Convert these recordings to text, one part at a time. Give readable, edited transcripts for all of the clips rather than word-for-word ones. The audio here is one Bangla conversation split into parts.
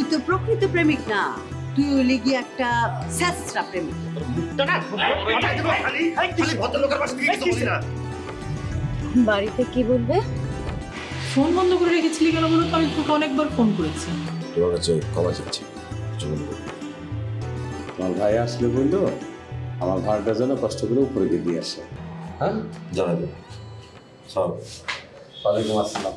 তুই তো প্রকৃত প্রেমিক না, তুই হলি গিয়ে একটা স্যাসরা প্রেমিক। বাড়িতে কি বলবে? ফোন বন্ধ করে রেখেছিলি কেন বলো তো? আমি তোকে অনেকবার ফোন করেছি। তোমার কাছে ক্ষমা চাচ্ছি। আমার ভাই আসলে বললো আমার ভাড়াটা যেন কষ্ট করে উপরে দিয়ে আসে। হ্যাঁ জানা দেব। ওয়ালাইকুম আসসালাম।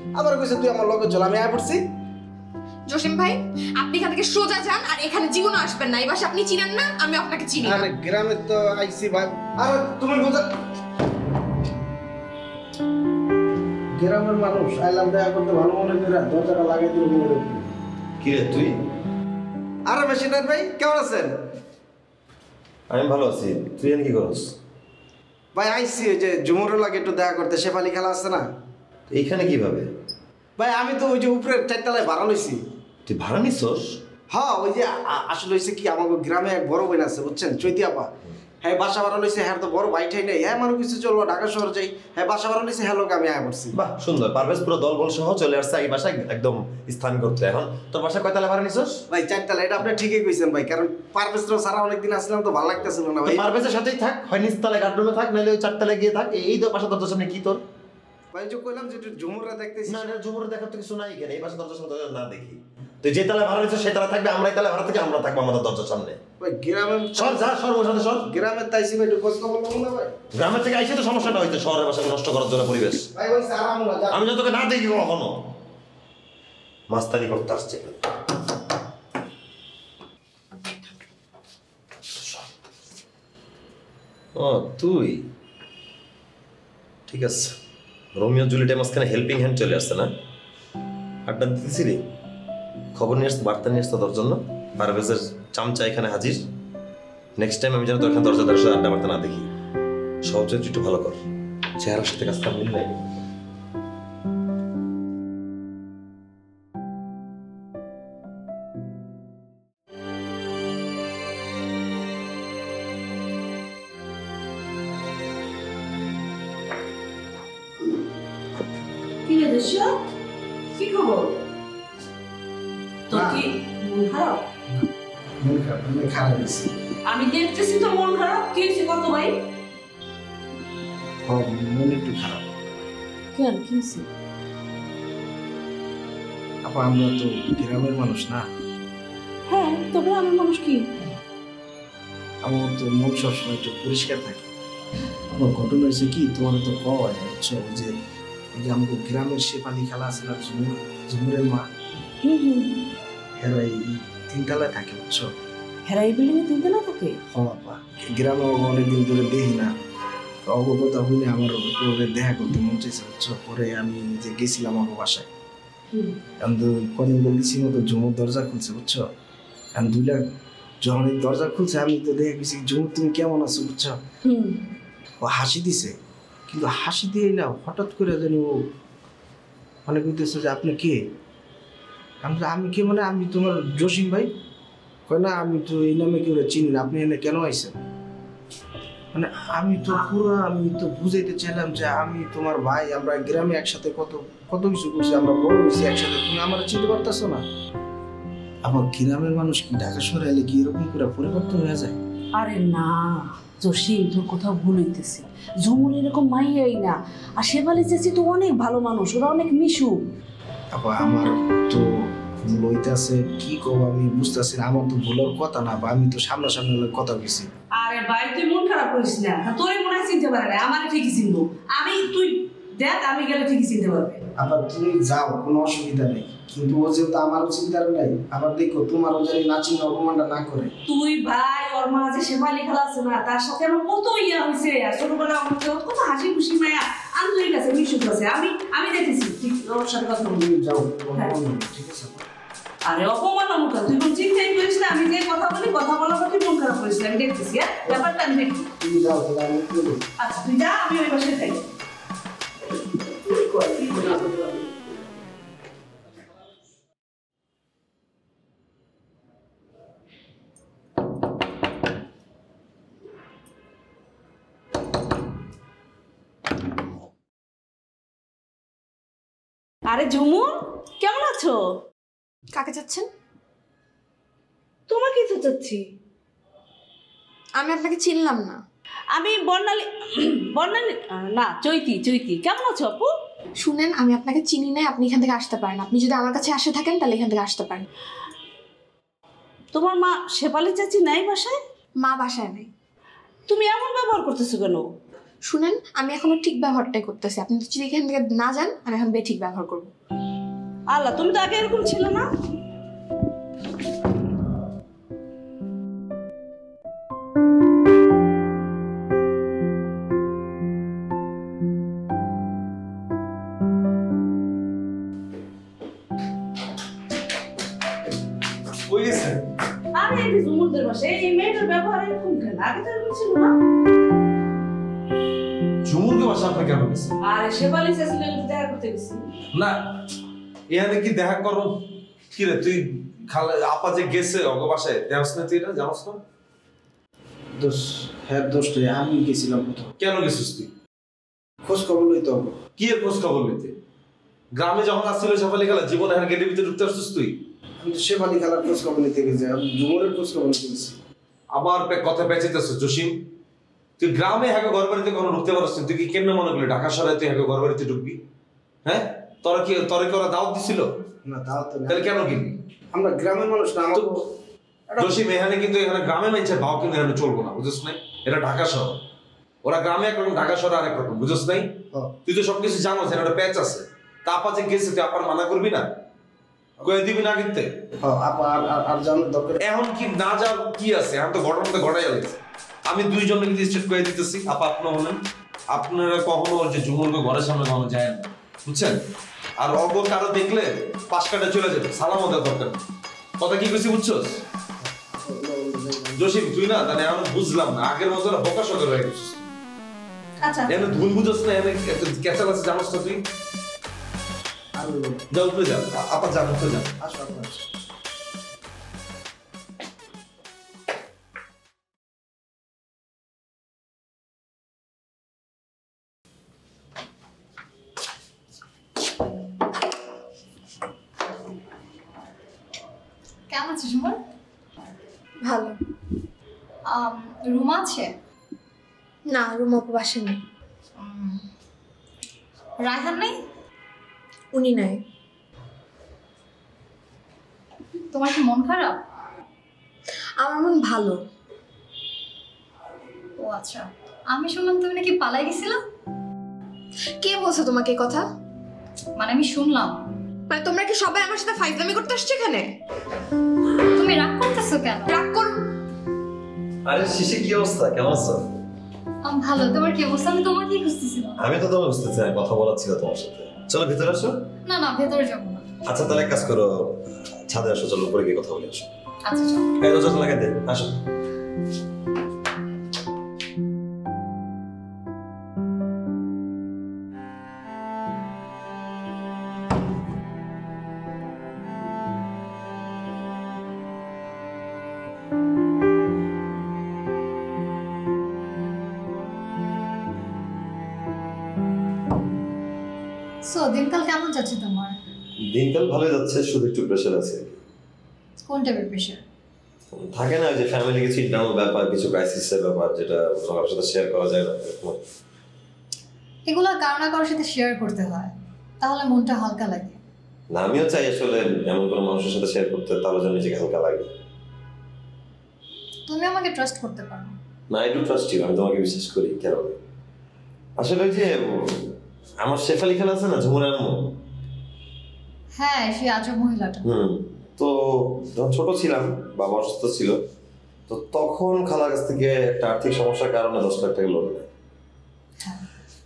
আমার কইছে তুই আমার লগে চল। আমি আয় পড়ছি। জসিম ভাই আপনি এখান থেকে সোজা যান, আর এখানে জীবনও আসবেন না। এই বাসা আপনি চিনেন না, আমি আপনাকে চিনি। আরে গ্রামে তো আইছি ভাই। আরে তুমি বুঝা গ্রামের মানুষ আইলাম দেখা করতে ভালো মনে করে দরজাটা লাগিয়ে দিল মনে। কি রে তুই? আরে মেশিনার ভাই কেমন আছেন? আমি ভালো আছি। তুই এখানে কি করছিস? ভাই আইছি ওই যে জুমুরের লাগে একটু দেখা করতে। শেফালি খেলা আছে না এইখানে? কিভাবে ভাই? আমি তো ওই যে উপরে চারতলায় ভাড়া লইছি। তুই ভাড়া নিছস? হ্যাঁ ওই যে আসলে হয়েছে কি আমার গ্রামে এক বড় বোন আছে বুঝছেন, চৈতিয়াপা। হ্যাঁ বাসা ভাড়া লইছে। হ্যাঁ তো বড় ভাই ঠাই নেই। হ্যাঁ মানুষ কিছু চলবো ঢাকা শহর যাই। হ্যাঁ বাসা ভাড়া লইছে। হ্যাঁ লোক আমি আয় করছি। বাহ সুন্দর। পারভেজ পুরো দলবল সহ চলে আসছে এই বাসায় একদম স্থান করতে। এখন তোর বাসা কয়তলা ভাড়া নিছস? ভাই চারতলা। এটা আপনি ঠিকই কইছেন ভাই, কারণ পারভেজ তো সারা অনেকদিন আসলাম তো ভালো লাগতেছিল না ভাই। পারভেজের সাথেই থাক, হয় নিচতলায় গার্ডরুমে থাক, নাহলে ওই চারতলায় গিয়ে থাক। এই তো বাসা তোর সামনে। কি তোর ভাই যে কইলাম যে ঝুমুরা দেখতেছি না, ঝুমুরা দেখার তো কিছু নাই কেন? এই বাসা দরজার সামনে না দেখি তুই যে তালা ভাড়া নিছ সে তালা থাকবে, আমরাই তালা ভাড়া থেকে আমরা থাকবো আমাদের দরজার সামনে। ভাই গ্রামে সর, যা সর ওর সাথে সর। গ্রামে তাইছি ভাই একটু কষ্ট বলবো না ভাই, গ্রামে থেকে আইছে তো সমস্যাটা হইতো শহরের বাসা নষ্ট করার জন্য পরিবেশ। ভাই ভাই আরাম না যা। আমি যতকে না দেখি কখনো মাস্তানি করতে আসছে। ও তুই ঠিক আছে। রোমিও জুলিয়েটের মাঝখানে হেল্পিং হ্যান্ড চলে আসছে না? আড্ডা দিতেছিলি? খবর নিয়ে বার্তা নিয়ে আসতো তোর জন্য। পারভেজের চামচা এখানে হাজির। নেক্সট টাইম আমি যেন তোর এখানে দরজা দরজা আড্ডা বার্তা না দেখি। সহজে একটু ভালো কর, চেহারার সাথে কাজটা মিল নাই। আমি দেখতেছি তো মন খারাপ। কি হয়েছে কত ভাই? মন একটু খারাপ কেন? কি হয়েছে? আমরা তো গ্রামের মানুষ না। হ্যাঁ তো গ্রামের মানুষ কি আমার তো মন সবসময় একটু পরিষ্কার থাকে। আমার ঘটনা হয়েছে কি তোমার তো কয় হচ্ছে যে আমাকে গ্রামের শেফালি খেলা আছে না, ঝুমুরের মা। হেরাই তিনতলায় থাকে বুঝছো। হেরাই বিল্ডিং এ তিনতলা থাকে? হ্যাঁ গ্রামে অনেকদিন ধরে দেখি না, অবগত হইলে আমার উপরে দেখা করতে মন চাইছে বুঝছো। পরে আমি যে গেছিলাম আমার বাসায়, কিন্তু কদিন বলছি মতো ঝুমুর দরজা খুলছে বুঝছো। এখন দুইটা যখন দরজা খুলছে আমি তো দেখে গেছি ঝুমুর তুমি কেমন আছো বুঝছো। ও হাসি দিছে, কিন্তু হাসি দিয়ে না হঠাৎ করে জানি ও মানে বুঝতেছে যে আপনি কে? আমি কে মানে আমি তোমার জসিম ভাই। কয় না আমি তো এই নামে কেউ চিনি না, আপনি এনে কেন আইসেন? মানে আমি তো পুরো আমি তো বুঝাইতে চাইলাম যে আমি তোমার ভাই, আমরা গ্রামে একসাথে কত কত কিছু করছি, আমরা বড় হয়েছি একসাথে, তুমি আমার চিনতে পারতেছো না? আমার গ্রামের মানুষ কি ঢাকা শহরে এলে কি এরকম করে পরিবর্তন হয়ে যায়? আরে না জসিম তোর কোথাও ভুল হইতেছে। ঝুমুর এরকম মাইয়াই না, আর শেফালি চাচি তো অনেক ভালো মানুষ, ওরা অনেক মিশুক। আবার আমার তো ভুল হইতেছে, কি কব আমি বুঝতেছি না। আমার তো ভুলের কথা না, আমি তো সামনাসামনি কথা বলছি। আরে ভাই তুই মন খারাপ করিস না, তোরে মনে হয় চিনতে পারে না, আমার ঠিকই চিনবো আমি। তুই দেখ আমি গেলে ঠিকই চিনতে পারবে। আবার তুমি যাও কোনো অসুবিধা নেই, কিন্তু ও যেহেতু আমারও চিন্তার নাই, আবার দেখো তোমারও জানি না চিনে অপমানটা না করে। তুই ভাই ওর মাঝে শেফালি খেলা আছে না, তার সাথে আমার কত ইয়া হয়েছে ছোটবেলা। কত হাসি খুশি মায়া আনন্দের কাছে মিশুক আছে। আমি আমি দেখেছি ঠিক ওর সাথে কথা বলি যাও ঠিক আছে। আরে অপমাননা মুখ তুই কোন চিন্তাই করিস না, আমি যে কথা বলি কথা বলার প্রতি মন খারাপ করিস না, আমি দেখতেছি হ্যাঁ ব্যাপারটা আমি দেখি। তুমি যাও তাহলে আমি কি বলি, আচ্ছা তুই যা আমি ওই পাশে থাকি। আরে ঝুমুর কেমন আছো? কাকে চাচ্ছেন? তোমাকে তো চাচ্ছি। আমি আপনাকে চিনলাম না। আমি বর্ণালী, বর্ণালী না চৈতি, চৈতি কেমন আছো আপু? শুনেন আমি আপনাকে চিনি না, আপনি এখান থেকে আসতে পারেন, আপনি যদি আমার কাছে আসে থাকেন তাহলে এখান থেকে আসতে পারেন। তোমার মা শেফালি চাচি নাই বাসায়? মা বাসায় নেই। তুমি এমন ব্যবহার করতেছো কেন? শুনেন আমি এখনো ঠিক ব্যবহারটাই করতেছি, আপনি যদি এখান থেকে না যান আমি এখন বেঠিক ব্যবহার করবো। আল্লাহ তুমি তো আগে এরকম ছিল না। আরে এই জুমুরদের বসে এই মেয়েটার ব্যবহার এরকম কেন? আগে তো এরকম ছিল না। জুমুরকে বসে আপনি কেন গেছেন? আরে শেফালি সেসলের দেখা করতে গেছি। না এখানে কি দেখা করো কি রে? তুই খালা আপা যে গেছে ওগো বাসায় দেখছ না তুই? এটা জানস না দোষ? হ্যাঁ দোষ তুই। আমি গেছিলাম কোথাও? কেন গেছিস তুই? খোঁজ খবর লইতে হবে। কি এর খোঁজ খবর লইতে? গ্রামে যখন আসছিল শেফালি খালা জীবন হার গেটের ভিতরে ঢুকতে আসছিস তুই? আমি তো শেফালি খালার খোঁজ খবর নিতে গেছি, আমি জুমুরের খোঁজ খবর নিতে গেছি। আবার কথা বেঁচেতেছ জসিম, তুই গ্রামে হ্যাঁ ঘর বাড়িতে কোনো ঢুকতে পারছিস তুই? কি কেমনে মনে করলি ঢাকা শহরে তুই হ্যাঁ ঘর বাড়িতে ঢুকবি? হ্যাঁ তোরা কি তোরে কি ওরা দাওয়াত দিছিল? না দাওয়াত না। তাহলে কেন গেলি? আমরা গ্রামের মানুষ না। আমার জসিম এখানে কিন্তু এখানে গ্রামে মানুষের ভাও কিন্তু এখানে চলবো না, বুঝছিস না? এটা ঢাকা শহর, ওরা গ্রামে একরকম ঢাকা শহরে আরেক রকম, বুঝছিস না? তুই তো সবকিছু জানো, এখানে একটা প্যাচ আছে। তা আপা যে গেছে তুই আপার মানা করবি না? কয়ে দিবি না কিনতে? এখন কি না যাও কি আছে? এখন তো ঘটনাটা ঘটাই গেছে। আমি দুইজনে কিন্তু স্ট্রেট কয়ে দিতেছি আপা আপনার হলেন, আপনারা কখনো যে জুমুরকে ঘরের সামনে কখনো যায় না, বুঝছেন? আর অল্প কারো দেখলে পাশ কাটা চলে যাবে, সালামও দেওয়ার দরকার। কথা কি বেশি বুঝছস জসিম তুই? না তাহলে আমি বুঝলাম না, আগের মতো বোকা সদর হয়ে গেছিস। আচ্ছা এমনি ভুল বুঝছস না, এমনি ক্যাচাল আছে জানোস তো তুই? যাও উপরে যাও, আপা যাও উপরে যাও। আসো আসো আসো। কেমন আছিস রুমা? ভালো। রুম আছে? না রুম উপবাসে নেই। রায়হান নেই? উনি নাই। তোমার কি মন খারাপ? আমার মন ভালো। ও আচ্ছা, আমি শুনলাম তুমি নাকি পালাই গেছিলা। কে বলছো তোমাকে এই কথা? মানে আমি শুনলাম। মানে তোমরা কি সবাই আমার সাথে ফাইজলামি করতে আসছো এখানে? তুমি রাগ করতেছো কেন? রাগ কর। আরে শিশি কি অবস্থা, কেমন আছো? আমি ভালো, তোমার কি অবস্থা? আমি তোমাকে খুঁজতেছিলাম। আমি তো তোমাকে খুঁজতেছি, কথা বলার ছিল তোমার সাথে। চলো ভিতরে আসো। না না ভিতরে যাব না। আচ্ছা তাহলে কাজ করো ছাদে আসো, চলো উপরে গিয়ে কথা বলি। আসো। আচ্ছা চলো। এই দরজা লাগাই দে, আসো। দিনকাল কেমন যাচ্ছে তোমার? দিনকাল ভালো যাচ্ছে, শুধু একটু প্রেশার আছে। কোন টাইপের প্রেশার? থাকে না যে ফ্যামিলি কিছু ইন্টারনাল ব্যাপার, কিছু ক্রাইসিসের ব্যাপার যেটা সবার সাথে শেয়ার করা যায় না, এগুলো কারো না কারোর সাথে শেয়ার করতে হয়, তাহলে মনটা হালকা লাগে। না আমিও চাই আসলে এমন কোনো মানুষের সাথে শেয়ার করতে, তাহলে যেন নিজেকে হালকা লাগে। তুমি আমাকে ট্রাস্ট করতে পারো না? আই ডু ট্রাস্ট ইউ, আমি তোমাকে বিশ্বাস করি। কেন আসলে যে আমার শেফালি খালা আছে না ঝুমুরের আম্মু, হ্যাঁ সেই আজব মহিলাটা। তো যখন ছোট ছিলাম বাবা অসুস্থ ছিল, তো তখন খালার কাছ থেকে একটা আর্থিক সমস্যার কারণে 10 লাখ টাকা লোন নেয়।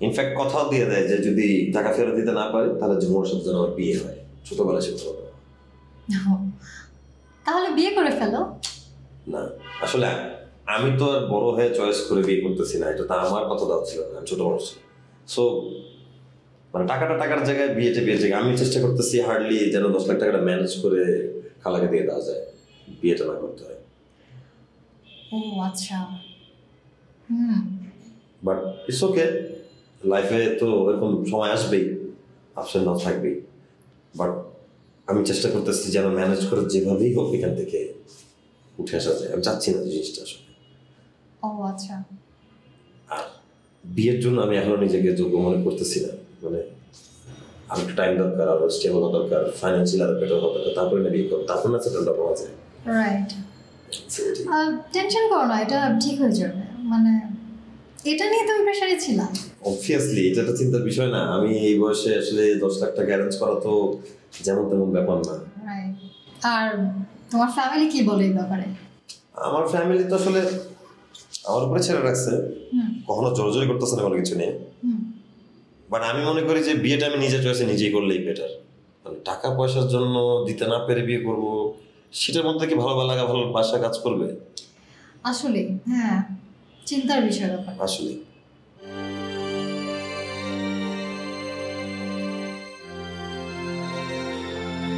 ইনফ্যাক্ট কথাও দিয়ে দেয় যে যদি টাকা ফেরত দিতে না পারে তাহলে জুমুর সাথে আমার বিয়ে হয়। ছোটবেলা সে কথা। তাহলে বিয়ে করে ফেলো। না আসলে আমি তো আর বড় হয়ে চয়েস করে বিয়ে করতেছি না, এটা তো আমার কথা দাও ছিল না, ছোট মানুষ। সো মানে টাকাটা টাকার জায়গায় বিয়েটা বিয়ের জায়গায় আমি চেষ্টা করতেছি হার্ডলি যেন 10 লাখ টাকাটা ম্যানেজ করে খালাকে দিয়ে দেওয়া যায়, বিয়েটা না করতে হয়। ও আচ্ছা, বাট ইটস ওকে, লাইফে তো এরকম সময় আসবেই, আপস এন্ড ডাউন থাকবেই, বাট আমি চেষ্টা করতেছি যেন ম্যানেজ করে যেভাবেই হোক এখান থেকে উঠে আসা যায়। আমি চাচ্ছি না জিনিসটা আসলে। ও আচ্ছা, আর বিয়ের জন্য আমি এখনো নিজেকে যোগ্য মনে করতেছি না, মানে আর একটু টাইম দরকার, আরো স্টেবল হওয়া দরকার, ফাইন্যান্সিয়াল আরো বেটার হওয়া দরকার, তারপরে না বিয়ে করো, তারপরে না সেটেল ডাউন হওয়া যায়। রাইট, টেনশন করো না, এটা ঠিক হয়ে যাবে। মানে এটা নিয়ে তুমি প্রেসারে ছিলা? অবভিয়াসলি এটা তো চিন্তার বিষয় না, আমি এই বয়সে আসলে 10 লাখ টাকা অ্যারেঞ্জ করা তো যেমন তেমন ব্যাপার না। রাইট, আর তোমার ফ্যামিলি কি বলে এই ব্যাপারে? আমার ফ্যামিলি তো আসলে আমার উপরে ছেড়ে রাখছে, কখনো জোরাজোরি করতেছে না কোনো কিছু নিয়ে। বাট আমি মনে করি যে বিয়েটা আমি নিজের চয়েসে নিজেই করলেই বেটার। মানে টাকা পয়সার জন্য দিতে না পেরে বিয়ে করবো, সেটার মধ্যে কি ভালো লাগা ভালো বাসা কাজ করবে আসলে? হ্যাঁ, চিন্তার বিষয় ব্যাপার আসলে।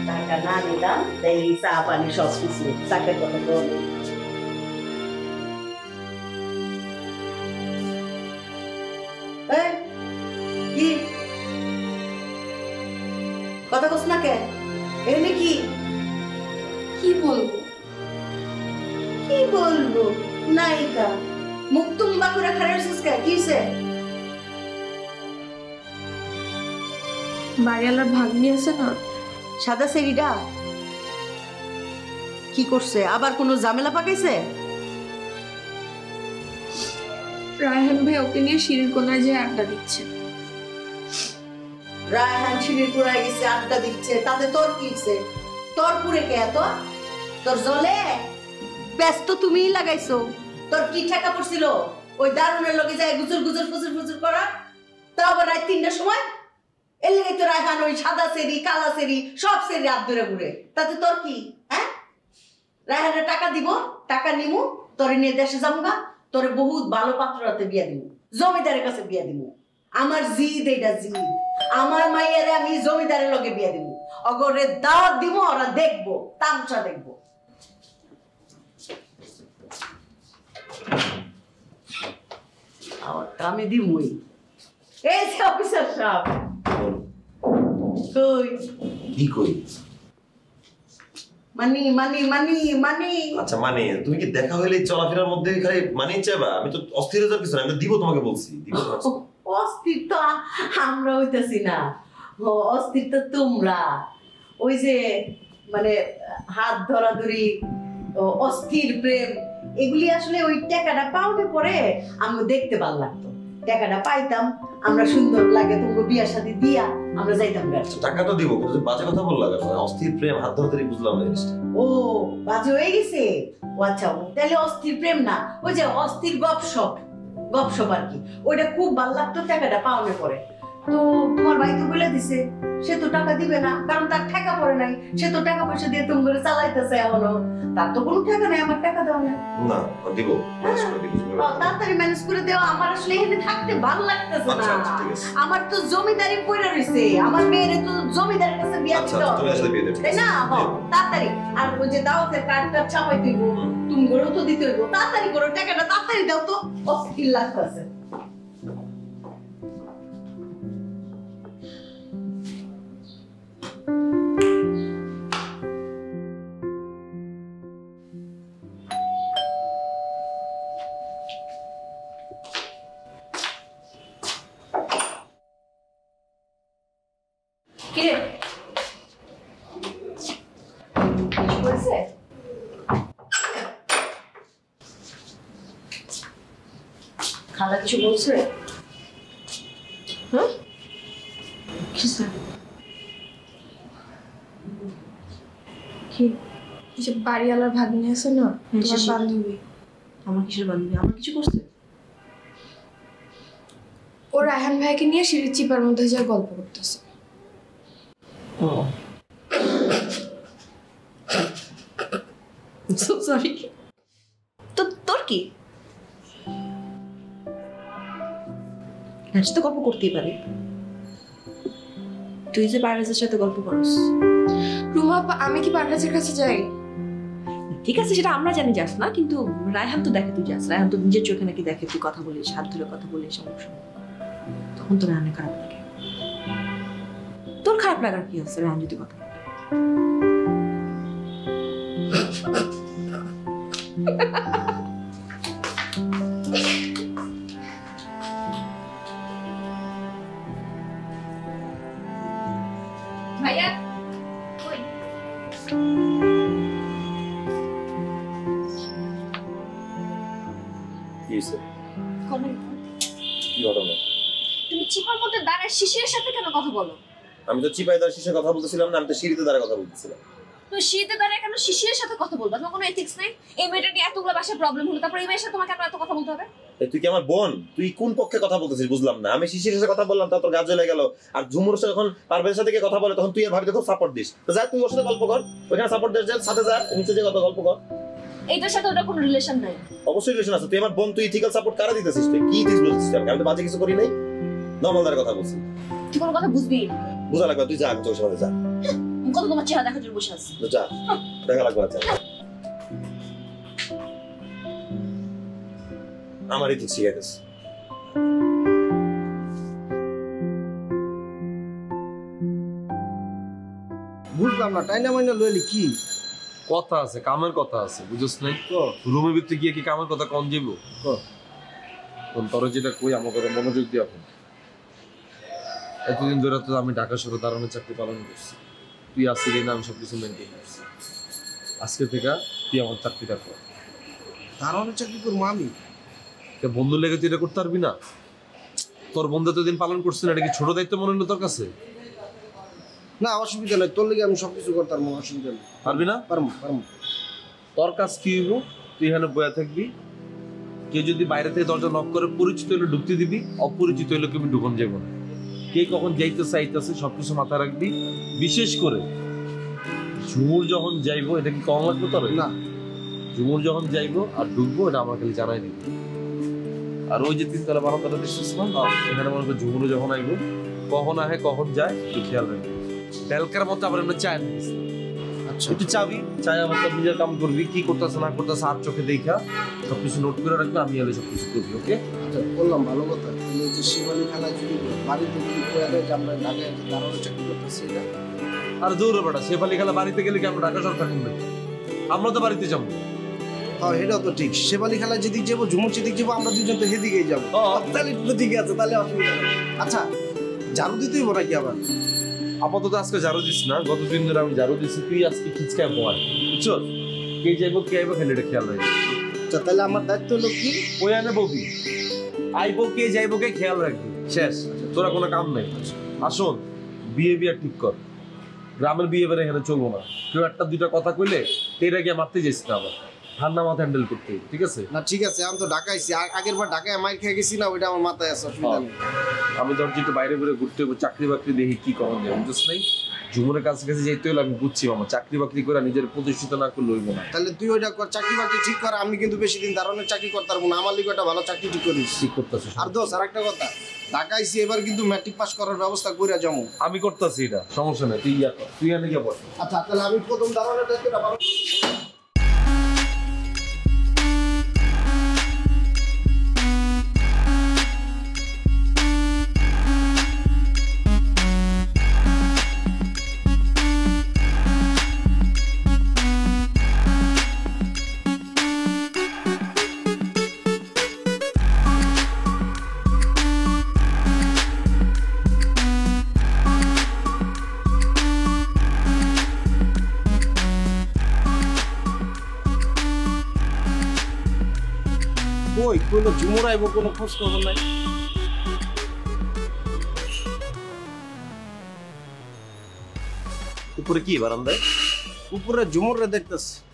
টাকা না দিলাম তাই চা পানি সব কিছু চাকরি কথা বলবে। কথা কস না কে? এমনি কি কি বলবো কি বলবো? নায়িকা মুখ তুম্বা করে খারাইছিস কে? কিসে? বাড়িওয়ালার ভাগ্নি আছে না সাদা সেরিডা, কি করছে? আবার কোনো ঝামেলা পাকাইছে? রায়হান ভাই ওকে নিয়ে শিরকোনায় যে আড্ডা দিচ্ছে। রায়হান শিরকোনায় গিয়ে আড্ডা দিচ্ছে, তাতে তোর কি হইছে? তোর পুরে কে এত? তোর জলে ব্যস্ত তুমিই লাগাইছো। তোর কি ঠেকা পড়ছিল ওই দারুণের লগে যায় গুজর গুজর ফুজুর ফুজুর করা? তা আবার রাত 3টার সময়? এর লেগে তো রায়হান ওই সাদা সেরি কালা সেরি সব সেরি হাত ধরে ঘুরে, তাতে তোর কি? হ্যাঁ, রায়হানের টাকা দিব, টাকা নিমু, তোর নিয়ে দেশে যামগা, তোর বহুত ভালো পাত্ররাতে বিয়া দিব, জমিদারের কাছে বিয়া দিব। আমার জিদ এইটা জিদ, আমার মাইয়ারে আমি জমিদারের লগে বিয়া দিব, অগরে দাওয়াত দিব, ওরা দেখবো, তামসা দেখবো। আমি দিমুই। এই যে অফিসার সাহেব, কই কি কই? মানি মানি মানি মানি। আচ্ছা মানি, তুমি কি দেখা হইলে চলাফেরার মধ্যে খালি মানি চাইবা? আমি তো অস্থির হওয়ার কিছু না, আমি তো দিব, তোমাকে বলছি দিব। অস্থির তো আমরা হইতাছি না, অস্থির তো তোমরা। ওই যে মানে হাত ধরাধরি অস্থির প্রেম, এগুলি আসলে ওই টাকাটা পাওয়ার পরে আমি দেখতে ভালো লাগতো। টাকাটা পাইতাম আমরা সুন্দর লাগে, তোমরা বিয়ার সাথে দিয়া আমরা যাইতাম। টাকা তো দিব, বাজে কথা বললাম। অস্থির প্রেম হাত ধরে বুঝলাম না জিনিসটা। ও বাজে হয়ে গেছে। ও আচ্ছা, তাহলে অস্থির প্রেম না, ওই যে অস্থির গপসপ গপসপ আর কি, ওইটা খুব ভালো লাগতো টাকাটা পাওয়ার পরে। তো তোমার ভাই তো বলে দিছে সে তো টাকা দিবে না, কারণ তার টাকা পড়ে নাই, সে তো টাকা পয়সা দিয়ে তুমি করে চালাইতেছে এখনো, তার তো কোনো টাকা নাই। আমার টাকা দাও না। না দিব, তাড়াতাড়ি ম্যানেজ করে দেও। আমার আসলে এখানে থাকতে ভালো লাগতেছে না, আমার তো জমিদারি পড়ে রয়েছে, আমার মেয়েরে তো জমিদারের কাছে বিয়ে দিতে হবে, তাই না? তাড়াতাড়ি। আর ওই যে দাওয়াতের কার্ডটা ছাপাই দিব, তুমি ঘরেও তো দিতে হইব, তাড়াতাড়ি করো, টাকাটা তাড়াতাড়ি দাও তো, অস্থির লাগতেছে। খালা কিছু বলছে? হ্যাঁ, বাড়িওয়ালার ভাগ্নি আছে না বান্ধবী। আমার কিসের বান্ধবী? আমার কিছু করছে? ও ও রায়হান ভাইকে নিয়ে সিঁড়ির চিপার মধ্যে যা গল্প করতেছে। ও সো সরি, তো তোর কি আজ তো গল্প করতেই পারি। তুই যে পারভেজের সাথে গল্প করস। রুমা, আমি কি পারভেজের কাছে যাই? ঠিক আছে, সেটা আমরা জানি যাস না, কিন্তু রায়হান তো দেখে তুই যাস। রায়হান তো নিজের চোখে নাকি দেখে তুই কথা বলিস, হাত ধরে কথা বলিস, সমস্যা। তখন তো রায়হানের খারাপ লাগে। তোর খারাপ লাগার কি আছে? রায়হান যদি কথা বলে ভাইয়া তুমি চিপার মধ্যে দাঁড়ায় শিশিরের সাথে কেন কথা বলো? আমি তো চিপায় দাঁড়ায় শিশিরের কথা বলতেছিলাম না, আমি তো সিঁড়িতে দাঁড়ায় কথা বলতেছিলাম। তুমি সিঁড়িতে দাঁড়ায় কেন শিশিরের সাথে কথা বলবা? তোমার কোনো এথিক্স নাই। এই মেয়েটা নিয়ে এতগুলো বাসায় প্রবলেম হলো, তারপর এই মেয়ের সাথে তোমাকে এত কথা বলতে হবে? তুই কি আমার বোন? তুই কোন পক্ষে কথা বলতেছিস বুঝলাম না। আমি শিশিরের সাথে কথা বললাম, তারপর গাছ জ্বলে গেল। আর ঝুমুর সাথে যখন পারভেজের সাথে কথা বলে তখন তুই আর ভাবিতে খুব সাপোর্ট দিস। তো যা, তুই ওর সাথে গল্প কর, ওইখানে সাপোর্ট দে, সাথে যা, নিচে যে কথা গল্প কর। এটার সাথে ওটা কোনো রিলেশন নাই। অবশ্যই রিলেশন আছে। তুই আমার বোন, তুই ইথিক্যাল সাপোর্ট কারা দিতেছিস? তুই কি দিস বলছিস? আমি তো বাজে কিছু করি নাই, নরমালদার কথা বলছি। তুই কোন কথা বুঝবি বুঝা লাগবে। তুই যা, আমি তোর সাথে যা। কত তোমার চেহারা দেখার জন্য বসে আছিস? যা, দেখা লাগবে। আচ্ছা, আমারই ঠিক ঠিক আছে। বুঝলাম না, টাইনা মাইনা লইলি কি? কথা আছে, কামের কথা আছে, বুঝছ নাই? রুমের ভিতরে গিয়ে কি কামের কথা কম যাইব? তোর যেটা কই আমার কথা মনোযোগ দিয়ে। এতদিন ধরে তো আমি ঢাকা শহরে দাঁড়ানোর চাকরি পালন করছি, তুই আসছিস না, আমি সবকিছু মেনটেন করছি। আজকে থেকে তুই আমার চাকরিটা কর। দাঁড়ানোর চাকরি করবো আমি? বন্ধু লেগে তুই এটা করতে পারবি না? তোর বন্ধু এতদিন পালন করছিস না, এটা কি ছোট দায়িত্ব মনে হলো তোর কাছে? না, অসুবিধা নাই, তোর লেগে আমি সবকিছু করতাম, অসুবিধা নেই। পারবি না? পারবো। তোর কাজ কি হইব? তুই এখানে বয়া থাকবি, কেউ যদি বাইরে থেকে দরজা নক করে পরিচিত হইলে ঢুকতে দিবি, অপরিচিত হইলে কেউ ঢুকন যাব না। কে কখন যাইতে চাইতেছে সবকিছু মাথায় রাখবি। বিশেষ করে ঝুমুর যখন যাইব, এটা কি কম লাগবে তোর? না, ঝুমুর যখন যাইব আর ঢুকবো এটা আমার খালি জানাই দিবি। আর ওই যে তিনতলা বারান্দাটা বিশ্বাস না, এখানে মনে কর ঝুমুর যখন আইব, কখন আহে কখন যায় তুই খেয়াল রাখবি। বেলকার মতো আবার আমরা চাই না। আচ্ছা, একটু চাবি চাই, আবার তোর নিজের কাম করবি, কি করতেছে না করতেছে আর চোখে দেখা সবকিছু নোট করে রাখবি। আমি এলে সবকিছু করবি। ওকে? আচ্ছা, বললাম ভালো কথা। এই যে শিবানী খালা যদি বাড়িতে কি করে দেয়, আমরা ঢাকা এসে দাঁড়ানোর চাকরি করতেছি না। আর দূর বেটা, শেফালি খালা বাড়িতে গেলে কি আমরা ঢাকা শহর থাকবো? আমরা তো বাড়িতে যাবো। হ্যাঁ, এটাও তো ঠিক। শেফালি খালা যেদিক যাবো, ঝুমুর সেদিক যাবো, আমরা দুজন তো সেদিকেই যাবো। তাহলে ঠিক আছে, তাহলে অসুবিধা নেই। আচ্ছা, ঝাড়ু দিতেই বলা কি? আবার আপাতত আজকে ঝাড়ু দিস না, গত দিন ধরে আমি ঝাড়ু দিচ্ছি, তুই আজকে খিচকায় বল, বুঝছো? কে যাইবো কে আইব খালি এটা খেয়াল রাখবি। তাহলে আমার দায়িত্ব হলো কি? ওই আনে বউবি আইব, কে যাইব কে খেয়াল রাখবি, শেষ। তোরা কোনো কাম নাই। আসুন বিহেভিয়ার ঠিক কর, গ্রামের বিহেভিয়ার এখানে চলবো না। কেউ একটা দুইটা কথা কইলে তেরা গিয়ে মারতে যাইস না, আবার ঠান্ডা মাথা হ্যান্ডেল করতে। ঠিক আছে? না, ঠিক আছে। আমি তো ঢাকাইছি, আগের বার ঢাকায় মাইর খেয়ে গেছি না, ওইটা আমার মাথায় আছে। আমি ধর যেটা বাইরে বেরো ঘুরতে হবো, চাকরি বাকরি দেখি কি কখন যাবো, বুঝছ নাই? ঝুমুরের কাছে কাছে যেতে হলে আমি বুঝছি আমার চাকরি বাকরি করে নিজের প্রতিষ্ঠিত না করে লইব না। তাহলে তুই ওইটা কর, চাকরি বাকরি ঠিক কর। আমি কিন্তু বেশি দিন দাঁড়ানোর চাকরি করতে পারবো না, আমার লিগে একটা ভালো চাকরি ঠিক করিস। ঠিক করতেছিস। আর দোষ আর একটা কথা, ঢাকাইছি, এবার কিন্তু ম্যাট্রিক পাস করার ব্যবস্থা করে যাবো। আমি করতেছি, এটা সমস্যা নেই। তুই ইয়া কর, তুই এনে গিয়ে বল। আচ্ছা, তাহলে আমি প্রথম দাঁড়ানোর দায়িত্বটা ভালো। ঝুমুর আইব, কোনো খোঁজ খবর নাই। উপরে কি বারান্দায়? উপরে ঝুমুর দেখতেছি।